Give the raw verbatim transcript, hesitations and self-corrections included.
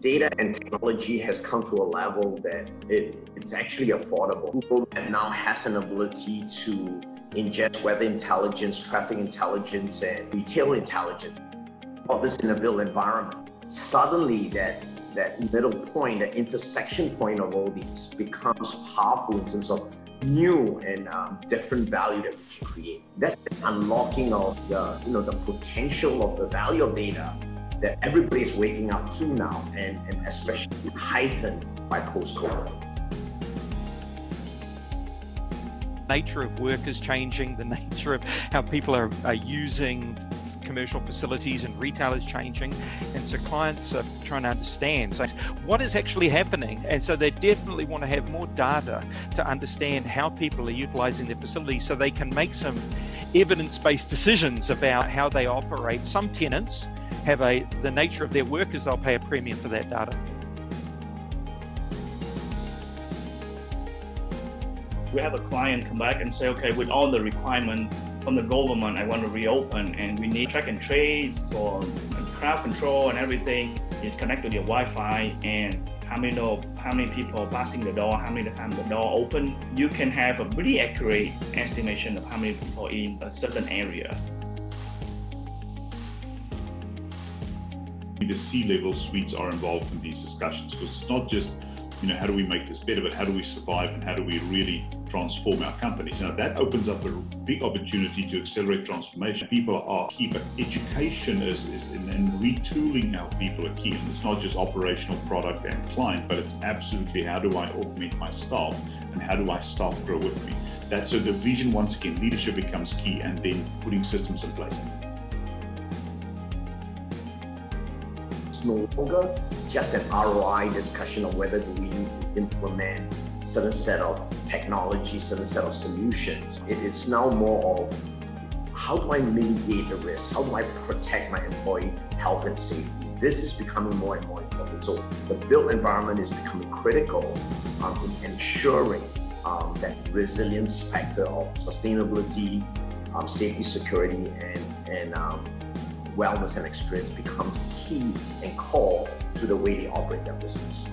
data and technology has come to a level that it, it's actually affordable. Google now has an ability to ingest weather intelligence, traffic intelligence, and retail intelligence. All this in a built environment. Suddenly that, that middle point, the intersection point of all these becomes powerful in terms of new and um, different value that we can create. That's the unlocking of the, you know, the potential of the value of data that everybody's waking up to now, and, and especially heightened by post-COVID. The nature of work is changing, the nature of how people are, are using commercial facilities and retail is changing, and so clients are trying to understand so what is actually happening, and so they definitely want to have more data to understand how people are utilizing their facilities so they can make some evidence-based decisions about how they operate. Some tenants have a the nature of their work is they'll pay a premium for that data. We have a client come back and say, okay, with all the requirement from the government, I want to reopen, and we need track and trace for crowd control, and everything is connected to your Wi-Fi, and how many know how many people passing the door, how many times the door open. You can have a pretty accurate estimation of how many people in a certain area. The C-level suites are involved in these discussions, because it's not just, you know, how do we make this better, but how do we survive and how do we really transform our companies? Now that opens up a big opportunity to accelerate transformation. People are key, but education is, is and, and retooling how people are key. And it's not just operational, product and client, but it's absolutely how do I augment my staff and how do I staff grow with me? That's so the vision, once again, leadership becomes key, and then putting systems in place. It's no longer just an R O I discussion of whether do we need to implement certain set of technology, certain set of solutions. It, it's now more of how do I mitigate the risk? How do I protect my employee health and safety? This is becoming more and more important. So the built environment is becoming critical um, in ensuring um, that resilience factor of sustainability, um, safety, security, and, and um, wellness and experience becomes key and core to the way they operate their business.